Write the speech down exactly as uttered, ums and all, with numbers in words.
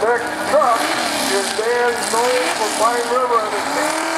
The next truck is Dan Knoll from Pine River, and it's